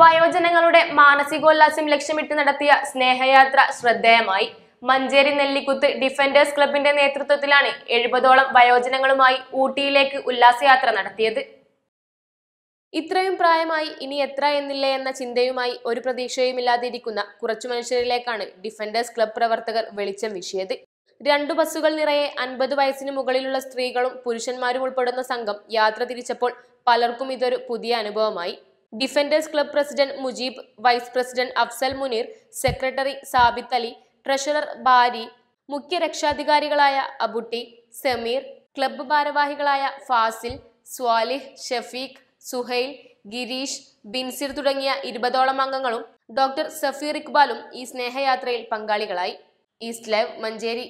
വയോജനങ്ങളുടെ മാനസികോല്ലാസം ലക്ഷ്യമിട്ട് നടത്തിയ സ്നേഹയാത്ര ശ്രദ്ധേയമായി. മഞ്ചേരി നെല്ലിക്കുത്ത് ഡിഫൻഡേഴ്സ് ക്ലബിന്റെ നേതൃത്വത്തിലാണ് 70ഓളം വയോജനങ്ങളുമായി ഊട്ടിയിലേക്ക് ഉല്ലാസയാത്ര നടത്തിയത്. ഇത്രയും പ്രായമായി ഇനി എത്ര എന്നില്ല എന്ന ചിന്തയുമായി ഒരു പ്രതീക്ഷയുമില്ലാതിരിക്കുന്ന കുറച്ചു മനുഷ്യരിലേക്കാണ് ഡിഫൻഡേഴ്സ് ക്ലബ് പ്രവർത്തകർ വെളിച്ചം വീശിയത്. രണ്ടു ബസ്സുകൾ നിറയെ 50 വയസ്സിന് മുകളിലുള്ള സ്ത്രീകളും പുരുഷന്മാരും ഉൾപ്പെടുന്ന സംഘം യാത്ര തിരിച്ചപ്പോൾ പലർക്കും ഇതൊരു പുതിയ അനുഭവമായി. Defenders club president Mujeeb, vice president Afsal Muneer, secretary Sabith Ali, treasurer Bari, മുഖ്യ രക്ഷാധികാരികളായ അബുട്ടി, സമീർ, ക്ലബ്ബ് ഭാരവാഹികളായ ഫാസിൽ, സ്വാലിഹ്, ഷഫീഖ്, സുഹൈൽ, ഗിരീഷ്, ബിൻസിർ തുടങ്ങിയ 20ഓളം അംഗങ്ങളും ഡോക്ടർ സഫീർ ഇക്ബാലും ഈ സ്നേഹയാത്രയിൽ പങ്കാളികളായി. East live Manjeri.